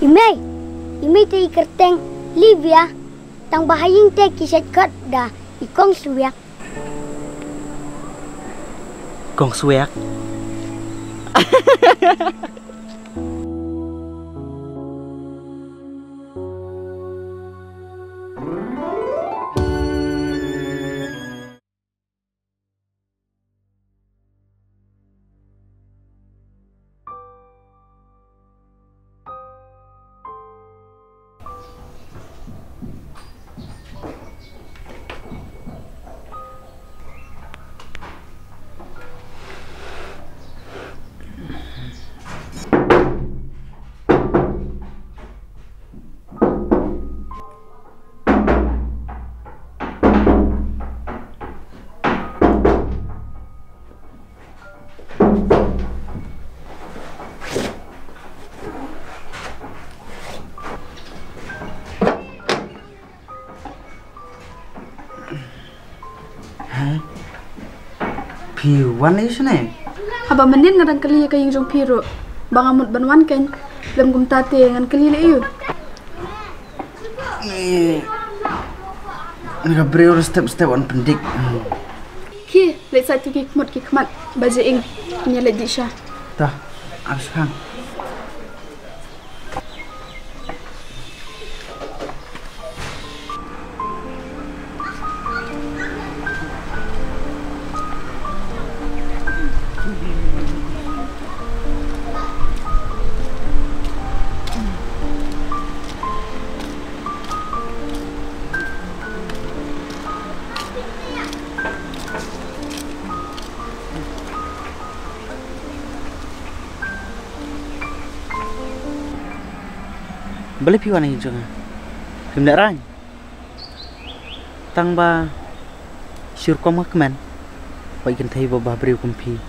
Imay te ikerteng Livia tang bahaying te kiset kot da ikong suyak. Kong suyak. Piruan itu nih. Haba mending ngarang kali ya kayung jong piru. Bangamut banwan kan. Lem gum tate ngan kali le iu. Ngara breur step on pendik. Ki le satu kikmat baje ing nyale disha. Tah, abis kan. Beli piwan ini juga, tidak rang. Tangba syurkom kemen, bagian teh babah beriu kumpi,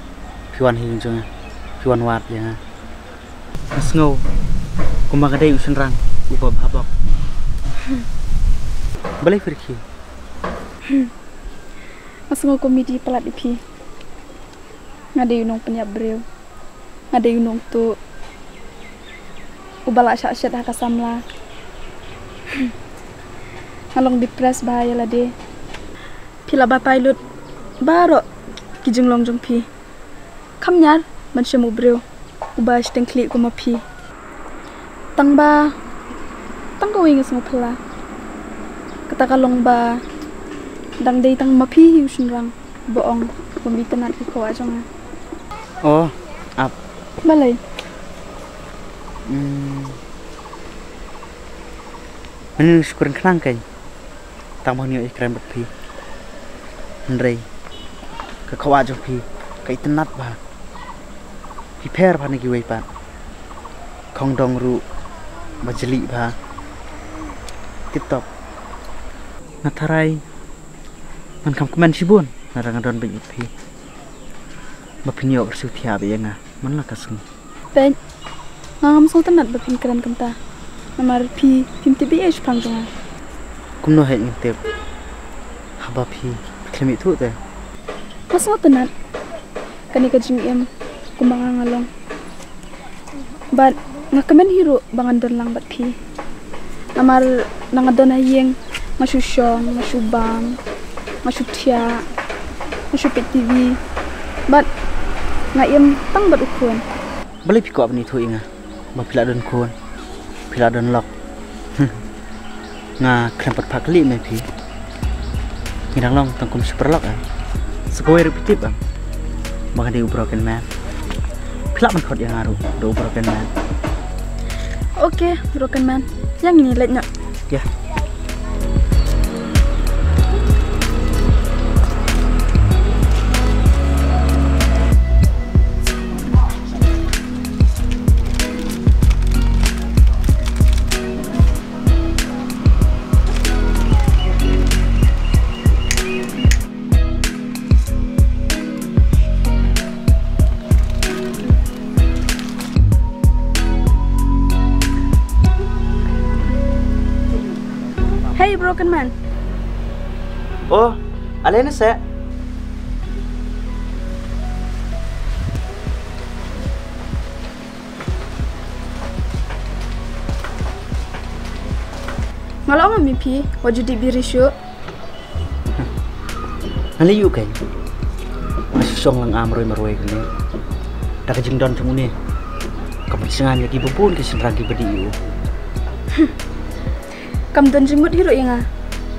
piwan ini juga, piwan wat ya. Asngo, kumbaga deh usen rang, ubah babak. Beli pergi. Asngo komedi pelat ipi, ngade unong penyap beriu, ngade unong tu. Ubala syaksyat hakasamlah. Ngalong dipres bahaya lah deh. Pila bapai lut barok kijung longjong pi. Kamnyar manusia mubreu ubah syateng klik kuma pi. Tangba tangkau ingus ngopela. Katakalong ba dang day tang mapi yusun rang boong pembitanat iko ajonga. Oh, ap. Balai. Ini syukurin kenang kan tambah nyo ikram berpi Henry ke kawa aja pi ke itenat bah pi per bah nagi wai bah kong dong ru bajeli bah tip-top ngatarai menkam kemen sibun narangadon bingit pi mapinyo bersutia bayang ah mana kasung ben ngam sultanat bapin keran kenta namar pi tim tbh pangjunga kumno hai ngtep haba pi klemi tu te sultanat kanika jingem kumanga ngalong bat ngakamen hiro bangan don lang bat pi namar nangadona yeng masushong masubang masutia masupet tv bat ngaem tang bat ukun beli piko apni tu inga ba piladon kon piladon lok nga krempet pakli me pi ngirang long tangkum super lok ah sekoi repetip ah maka di broken man pilak man khot yang aru do broken man oke broken man yang ini letnya ya broken man. Oh, alena saya. Ngalaw ang mipi, wajud di birisyo. Nalayo kayo. Masisong lang amroy maruhay ko niyo. Takajing doon sa muni. Kapagisangan niya kibubun kasi naragi ba diyo. Kamdan jimut hiro nga.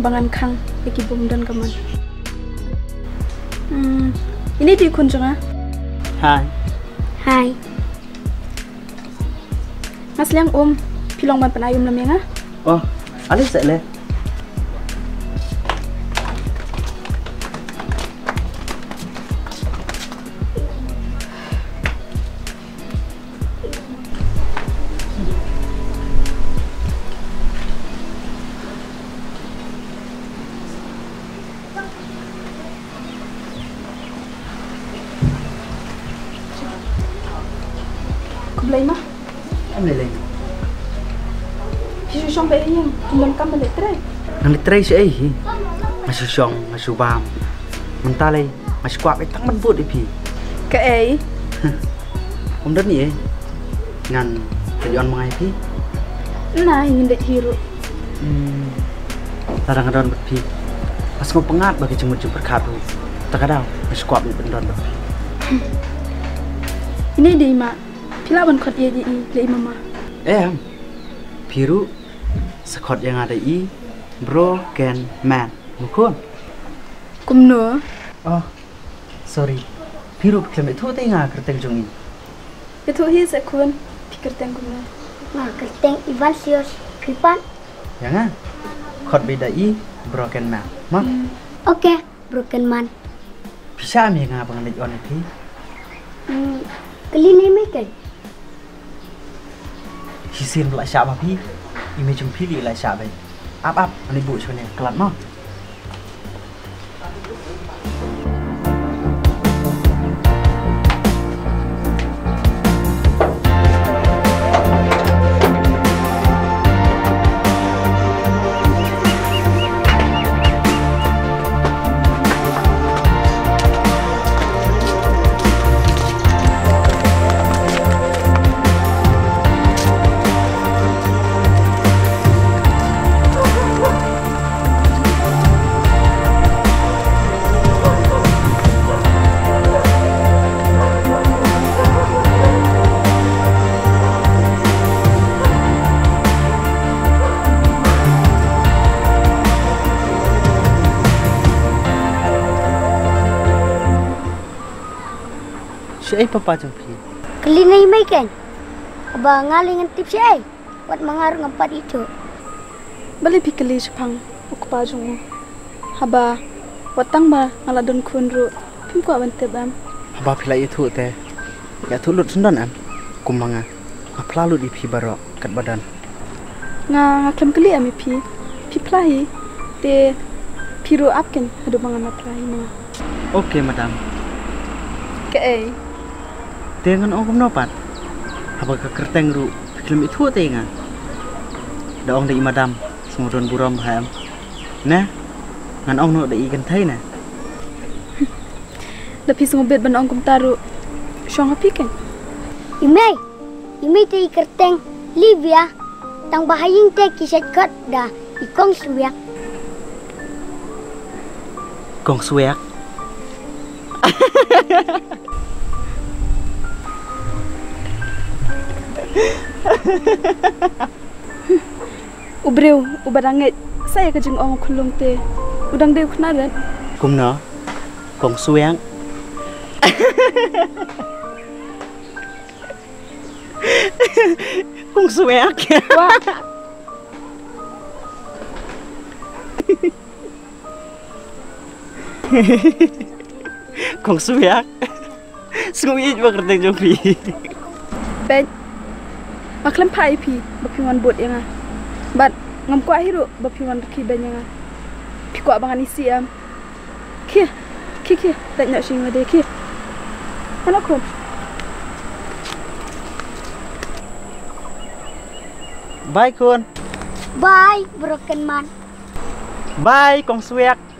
Bangan kang, ikibumdan kaman. Ini di kunjo nga. Hai. Hai. Mas liang pilong man panayom lamya nga. Oh, alih sa le. Kublay ma? Ano lay? Siyong ba yung tulang ka malitray? Nalitray siya eh. Masyong, masyubam. Mantalay, masyakwak itang manbot eh pi. Ka eh? Kumdan niya eh. Ngan, kayoan mga eh pi? Na, hindi hiro. Tarang doon ba't pi? Mas mapangat bagi jemut-jemut berkado. Taka daw, masyakwak niya bandon ba't pi. Ini di ima. Pilaban kot iya di iya mama. Eh, piru. Sekot yang ada i broken man mukun kumno. Oh sorry, biru pikir itu tengah kerteng jungi itu his akun pikir teng kumno nah kerteng ival sios kripan jangan kot beda i broken man ma. Oke, broken man bisa mi nga pangalit on ati kelini mi kai hisin la syaba pi. Ini cuma pilih lah siapa ini. Apa? Ini buat siapa ni? Kelat mau? Siya ay papatungkin. Kalina yung may ken. Aba ngaling ang tip siya ay. Wat mangarong ang padito. Balipi kali siya pang ukupajong mo. Haba, watang ba ngaladon kunro. Pimko awantib am. Haba pila ito te. Yatulot sundan am. Kumanga. Maplalo di pi barok kat badan. Nga ngaklam kali am ipi. Piplahi. Te piro up ken. Hado mga maplahi mo. Okay madam. Kaay. Dengan orang nopat, apakah kerteng ru film itu tengah? Daong dari madam, semua don buram ham. Nah, ngan orang no dari ikan Thai nah. Tapi semua bed ban orang kumtaru, siang apa ikan? Imei dari kerteng Livia, tang bahaying teh kisah kat dah ikong suyak. Kong suyak. Ubreu, ubarangit, saya kejeng ong kulung te, udang deu kenaret. Kumno, kong suyang. Kong suyang. Wah. Kong suyang. Sungguh ibu kerteng jompi. Ben. Maklam pai pi bapiwan bot yang ah bat ngam kwa hiro bapiwan ki banyang ah pi kwa bangan isi am ki ki ki tanya sing ngade ki ana ko bye kun bye broken man bye kong suek.